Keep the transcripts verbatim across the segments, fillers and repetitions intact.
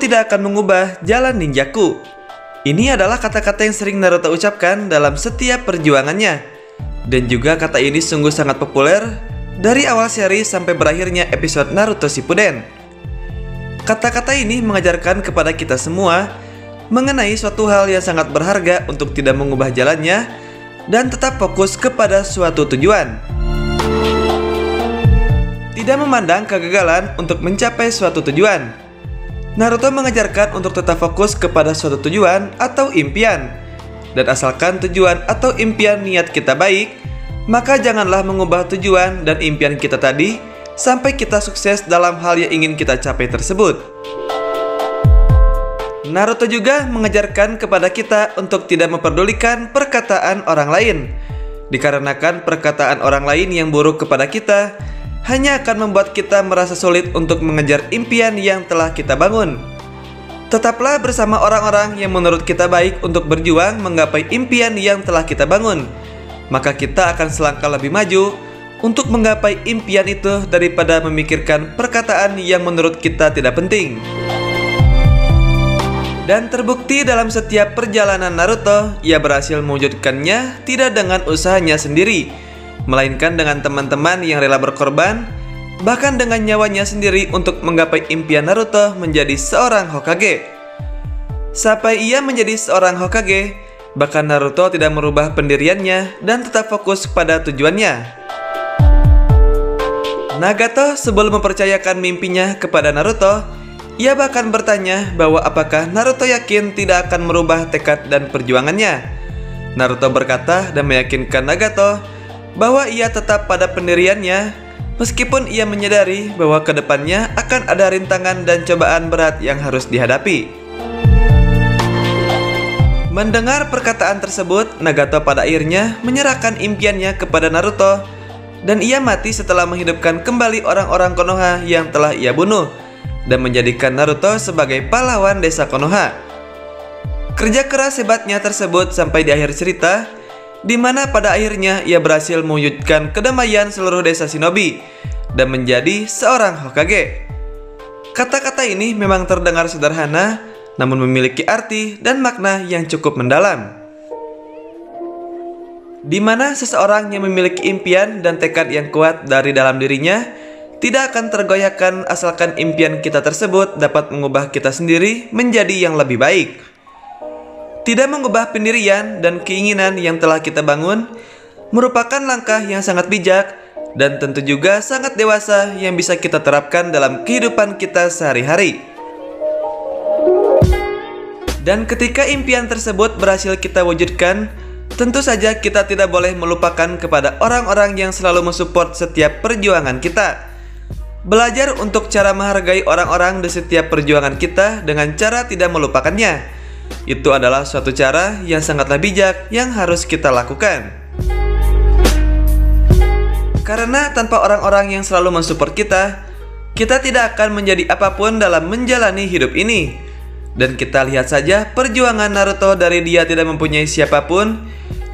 tidak akan mengubah jalan ninjaku. Ini adalah kata-kata yang sering Naruto ucapkan dalam setiap perjuangannya. Dan juga kata ini sungguh sangat populer dari awal seri sampai berakhirnya episode Naruto Shippuden. Kata-kata ini mengajarkan kepada kita semua mengenai suatu hal yang sangat berharga untuk tidak mengubah jalannya dan tetap fokus kepada suatu tujuan. Tidak memandang kegagalan untuk mencapai suatu tujuan. Naruto mengajarkan untuk tetap fokus kepada suatu tujuan atau impian. Dan asalkan tujuan atau impian niat kita baik, maka janganlah mengubah tujuan dan impian kita tadi sampai kita sukses dalam hal yang ingin kita capai tersebut. Naruto juga mengajarkan kepada kita untuk tidak memperdulikan perkataan orang lain. Dikarenakan perkataan orang lain yang buruk kepada kita hanya akan membuat kita merasa sulit untuk mengejar impian yang telah kita bangun. Tetaplah bersama orang-orang yang menurut kita baik untuk berjuang menggapai impian yang telah kita bangun. Maka kita akan selangkah lebih maju untuk menggapai impian itu daripada memikirkan perkataan yang menurut kita tidak penting. Dan terbukti dalam setiap perjalanan Naruto, ia berhasil mewujudkannya tidak dengan usahanya sendiri, melainkan dengan teman-teman yang rela berkorban, bahkan dengan nyawanya sendiri untuk menggapai impian Naruto menjadi seorang Hokage. Sampai ia menjadi seorang Hokage, bahkan Naruto tidak merubah pendiriannya dan tetap fokus pada tujuannya. Nagato sebelum mempercayakan mimpinya kepada Naruto, ia bahkan bertanya bahwa apakah Naruto yakin tidak akan merubah tekad dan perjuangannya. Naruto berkata dan meyakinkan Nagato bahwa ia tetap pada pendiriannya, meskipun ia menyadari bahwa kedepannya akan ada rintangan dan cobaan berat yang harus dihadapi. Mendengar perkataan tersebut, Nagato pada akhirnya menyerahkan impiannya kepada Naruto, dan ia mati setelah menghidupkan kembali orang-orang Konoha yang telah ia bunuh, dan menjadikan Naruto sebagai pahlawan desa Konoha. Kerja keras hebatnya tersebut sampai di akhir cerita, di mana pada akhirnya ia berhasil mewujudkan kedamaian seluruh desa Shinobi dan menjadi seorang Hokage. Kata-kata ini memang terdengar sederhana, namun memiliki arti dan makna yang cukup mendalam. Di mana seseorang yang memiliki impian dan tekad yang kuat dari dalam dirinya tidak akan tergoyahkan asalkan impian kita tersebut dapat mengubah kita sendiri menjadi yang lebih baik. Tidak mengubah pendirian dan keinginan yang telah kita bangun merupakan langkah yang sangat bijak dan tentu juga sangat dewasa yang bisa kita terapkan dalam kehidupan kita sehari-hari. Dan ketika impian tersebut berhasil kita wujudkan, tentu saja kita tidak boleh melupakan kepada orang-orang yang selalu mensupport setiap perjuangan kita. Belajar untuk cara menghargai orang-orang di setiap perjuangan kita dengan cara tidak melupakannya. Itu adalah suatu cara yang sangatlah bijak yang harus kita lakukan. Karena tanpa orang-orang yang selalu mensupport kita, kita tidak akan menjadi apapun dalam menjalani hidup ini. Dan kita lihat saja perjuangan Naruto dari dia tidak mempunyai siapapun,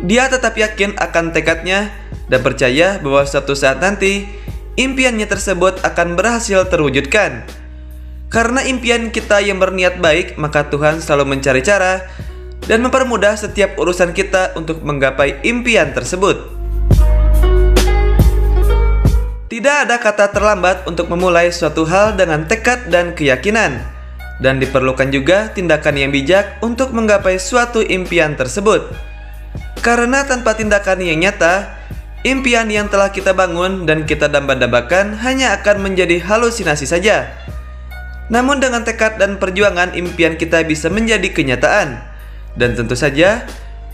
dia tetap yakin akan tekadnya dan percaya bahwa suatu saat nanti impiannya tersebut akan berhasil terwujudkan. Karena impian kita yang berniat baik, maka Tuhan selalu mencari cara dan mempermudah setiap urusan kita untuk menggapai impian tersebut. Tidak ada kata terlambat untuk memulai suatu hal dengan tekad dan keyakinan, dan diperlukan juga tindakan yang bijak untuk menggapai suatu impian tersebut. Karena tanpa tindakan yang nyata, impian yang telah kita bangun dan kita dambah-dambakan hanya akan menjadi halusinasi saja. Namun dengan tekad dan perjuangan, impian kita bisa menjadi kenyataan. Dan tentu saja,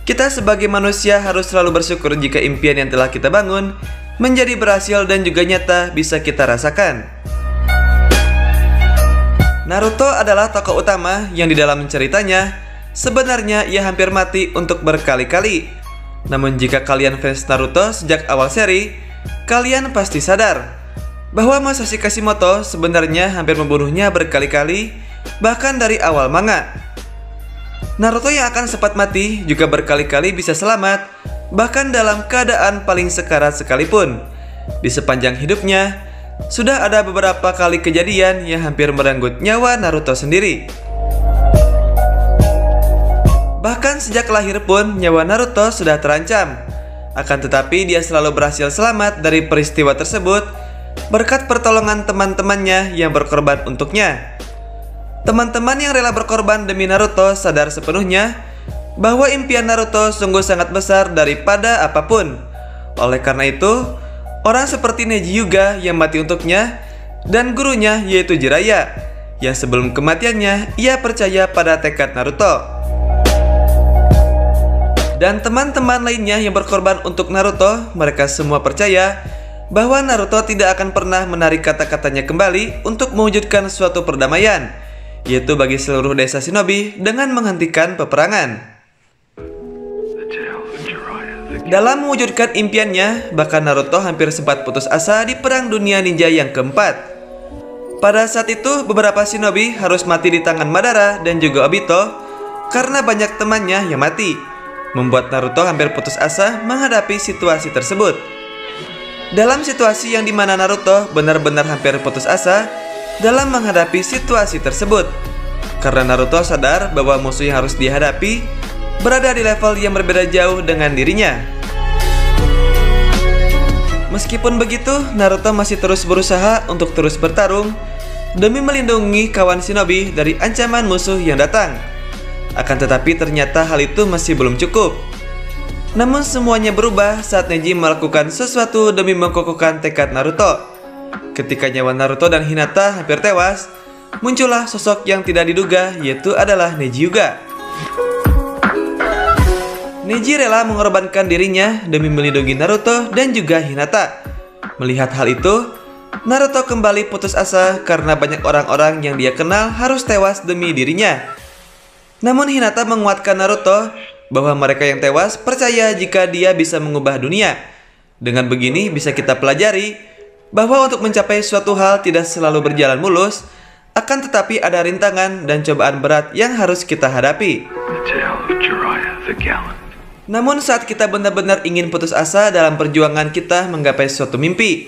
kita sebagai manusia harus selalu bersyukur jika impian yang telah kita bangun menjadi berhasil dan juga nyata bisa kita rasakan. Naruto adalah tokoh utama yang di dalam ceritanya, sebenarnya ia hampir mati untuk berkali-kali. Namun jika kalian fans Naruto sejak awal seri, kalian pasti sadar bahwa Masashi Kishimoto sebenarnya hampir membunuhnya berkali-kali, bahkan dari awal manga. Naruto yang akan sempat mati juga berkali-kali bisa selamat, bahkan dalam keadaan paling sekarat sekalipun. Di sepanjang hidupnya, sudah ada beberapa kali kejadian yang hampir merenggut nyawa Naruto sendiri. Bahkan sejak lahir pun nyawa Naruto sudah terancam. Akan tetapi dia selalu berhasil selamat dari peristiwa tersebut berkat pertolongan teman-temannya yang berkorban untuknya. Teman-teman yang rela berkorban demi Naruto sadar sepenuhnya bahwa impian Naruto sungguh sangat besar daripada apapun. Oleh karena itu, orang seperti Neji juga yang mati untuknya dan gurunya yaitu Jiraiya yang sebelum kematiannya ia percaya pada tekad Naruto. Dan teman-teman lainnya yang berkorban untuk Naruto, mereka semua percaya bahwa Naruto tidak akan pernah menarik kata-katanya kembali untuk mewujudkan suatu perdamaian, yaitu bagi seluruh desa Shinobi dengan menghentikan peperangan. Dalam mewujudkan impiannya, bahkan Naruto hampir sempat putus asa di Perang Dunia Ninja yang keempat. Pada saat itu, beberapa Shinobi harus mati di tangan Madara dan juga Obito karena banyak temannya yang mati, membuat Naruto hampir putus asa menghadapi situasi tersebut. Dalam situasi yang dimana Naruto benar-benar hampir putus asa dalam menghadapi situasi tersebut, karena Naruto sadar bahwa musuh yang harus dihadapi berada di level yang berbeda jauh dengan dirinya. Meskipun begitu, Naruto masih terus berusaha untuk terus bertarung demi melindungi kawan Shinobi dari ancaman musuh yang datang. Akan tetapi ternyata hal itu masih belum cukup. Namun semuanya berubah saat Neji melakukan sesuatu demi mengukuhkan tekad Naruto. Ketika nyawa Naruto dan Hinata hampir tewas, muncullah sosok yang tidak diduga, yaitu adalah Neji juga. Neji rela mengorbankan dirinya demi melindungi Naruto dan juga Hinata. Melihat hal itu, Naruto kembali putus asa karena banyak orang-orang yang dia kenal harus tewas demi dirinya. Namun Hinata menguatkan Naruto bahwa mereka yang tewas percaya jika dia bisa mengubah dunia. Dengan begini bisa kita pelajari bahwa untuk mencapai suatu hal tidak selalu berjalan mulus, akan tetapi ada rintangan dan cobaan berat yang harus kita hadapi. Namun saat kita benar-benar ingin putus asa dalam perjuangan kita menggapai suatu mimpi,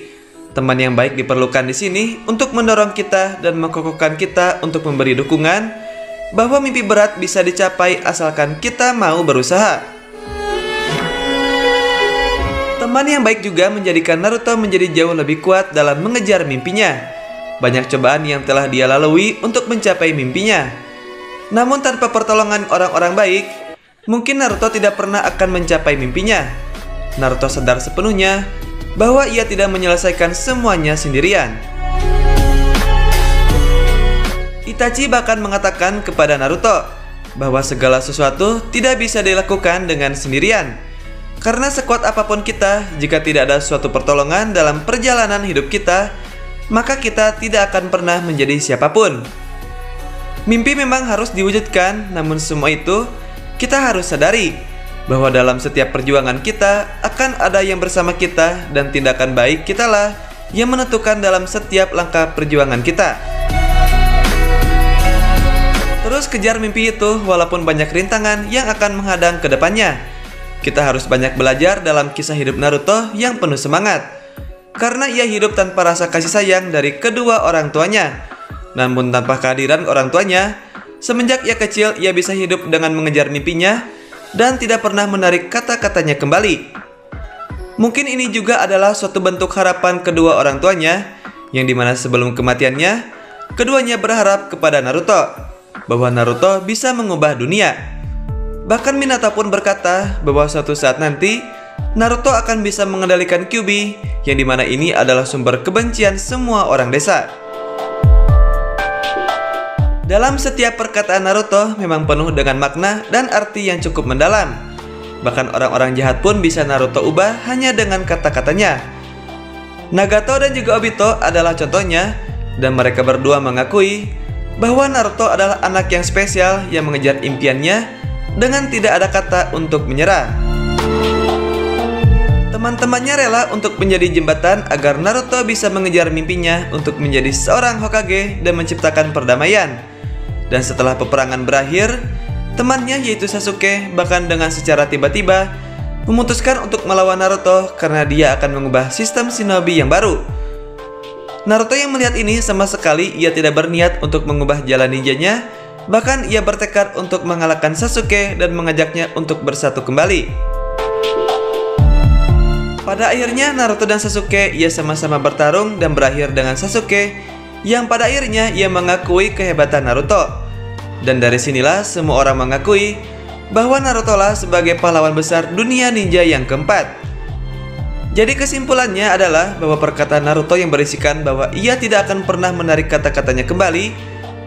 teman yang baik diperlukan di sini untuk mendorong kita dan mengukuhkan kita untuk memberi dukungan bahwa mimpi berat bisa dicapai asalkan kita mau berusaha. Teman yang baik juga menjadikan Naruto menjadi jauh lebih kuat dalam mengejar mimpinya. Banyak cobaan yang telah dia lalui untuk mencapai mimpinya. Namun tanpa pertolongan orang-orang baik, mungkin Naruto tidak pernah akan mencapai mimpinya. Naruto sadar sepenuhnya bahwa ia tidak menyelesaikan semuanya sendirian. Itachi bahkan mengatakan kepada Naruto bahwa segala sesuatu tidak bisa dilakukan dengan sendirian. Karena sekuat apapun kita, jika tidak ada suatu pertolongan dalam perjalanan hidup kita, maka kita tidak akan pernah menjadi siapapun. Mimpi memang harus diwujudkan, namun semua itu kita harus sadari bahwa dalam setiap perjuangan kita akan ada yang bersama kita dan tindakan baik kitalah yang menentukan dalam setiap langkah perjuangan kita. Terus kejar mimpi itu walaupun banyak rintangan yang akan menghadang ke depannya. Kita harus banyak belajar dalam kisah hidup Naruto yang penuh semangat. Karena ia hidup tanpa rasa kasih sayang dari kedua orang tuanya. Namun tanpa kehadiran orang tuanya, semenjak ia kecil ia bisa hidup dengan mengejar mimpinya dan tidak pernah menarik kata-katanya kembali. Mungkin ini juga adalah suatu bentuk harapan kedua orang tuanya, yang dimana sebelum kematiannya, keduanya berharap kepada Naruto bahwa Naruto bisa mengubah dunia. Bahkan Minato pun berkata bahwa suatu saat nanti Naruto akan bisa mengendalikan Kyuubi, yang dimana ini adalah sumber kebencian semua orang desa. Dalam setiap perkataan Naruto memang penuh dengan makna dan arti yang cukup mendalam. Bahkan orang-orang jahat pun bisa Naruto ubah hanya dengan kata-katanya. Nagato dan juga Obito adalah contohnya, dan mereka berdua mengakui bahwa Naruto adalah anak yang spesial yang mengejar impiannya dengan tidak ada kata untuk menyerah. Teman-temannya rela untuk menjadi jembatan agar Naruto bisa mengejar mimpinya untuk menjadi seorang Hokage dan menciptakan perdamaian. Dan setelah peperangan berakhir, temannya yaitu Sasuke bahkan dengan secara tiba-tiba memutuskan untuk melawan Naruto karena dia akan mengubah sistem Shinobi yang baru. Naruto yang melihat ini sama sekali ia tidak berniat untuk mengubah jalan ninjanya, bahkan ia bertekad untuk mengalahkan Sasuke dan mengajaknya untuk bersatu kembali. Pada akhirnya Naruto dan Sasuke ia sama-sama bertarung dan berakhir dengan Sasuke yang pada akhirnya ia mengakui kehebatan Naruto. Dan dari sinilah semua orang mengakui bahwa Naruto lah sebagai pahlawan besar dunia ninja yang keempat. Jadi kesimpulannya adalah bahwa perkataan Naruto yang berisikan bahwa ia tidak akan pernah menarik kata-katanya kembali,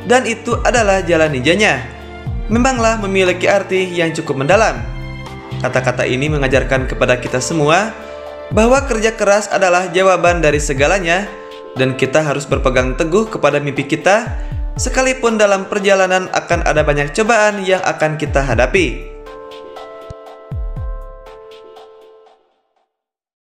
dan itu adalah jalan ninjanya, memanglah memiliki arti yang cukup mendalam. Kata-kata ini mengajarkan kepada kita semua bahwa kerja keras adalah jawaban dari segalanya, dan kita harus berpegang teguh kepada mimpi kita, sekalipun dalam perjalanan akan ada banyak cobaan yang akan kita hadapi.